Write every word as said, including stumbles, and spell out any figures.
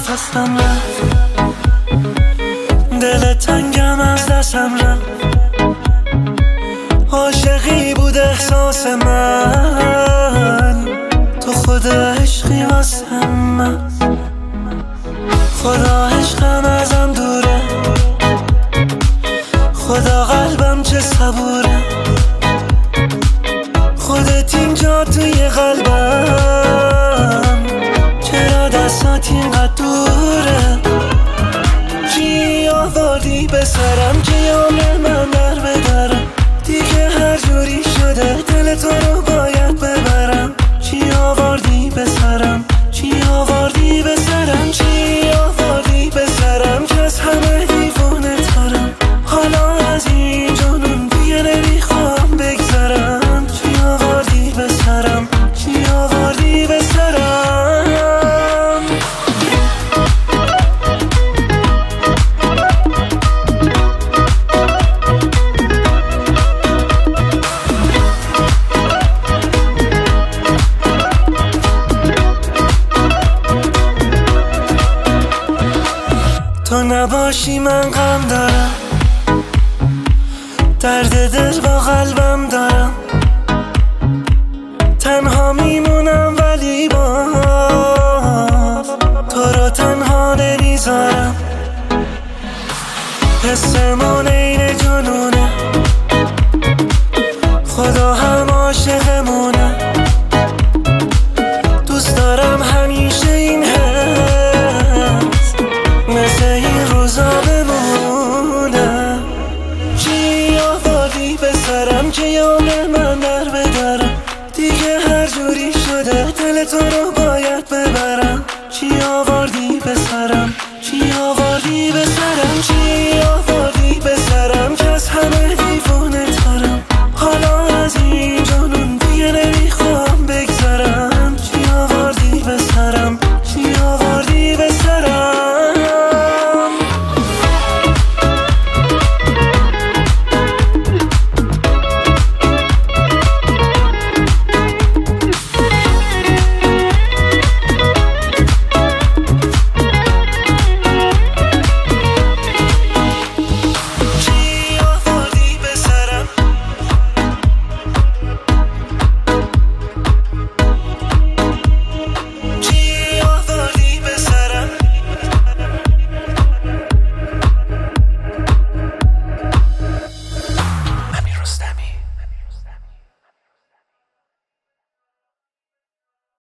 نفسم رفت، دل تنگم از دستم رفت. عاشقی بود احساس من، تو خود عشقی واسم من. خدا عشقم ازم دوره، خدا قلبم چه صبوره. خودت اینجا توی قلبم، چرا دستات اینقدر دوره؟ چی آوردی به سرم که عمر من در بدره؟ دیگه هر جوری شده دل تو رو باید ببرم. چی آوردی به سرم، چی آوردی به سرم، چی آوردی به سرم که از همه دیوونه ترم. حالا از این جنون دیگه نمیخوام بگذرم. چی آوردی به سرم، چی آوردی به سرم. تو نباشی من غم دارم، درد دل با قلبم دارم. تنها میمونم ولی با تو رو تنها نمیذارم. حسمون این جنونه، خدا هم عاشقمونه. دوست دارم همیشه این هست، مثل این روزا بمونه. چی آوردی به سرم که یاد من در بدرم؟ دیگه هر جوری شده دل تو رو باید ببرم. چی آوردی به سرم، چی آوردی به سرم، چی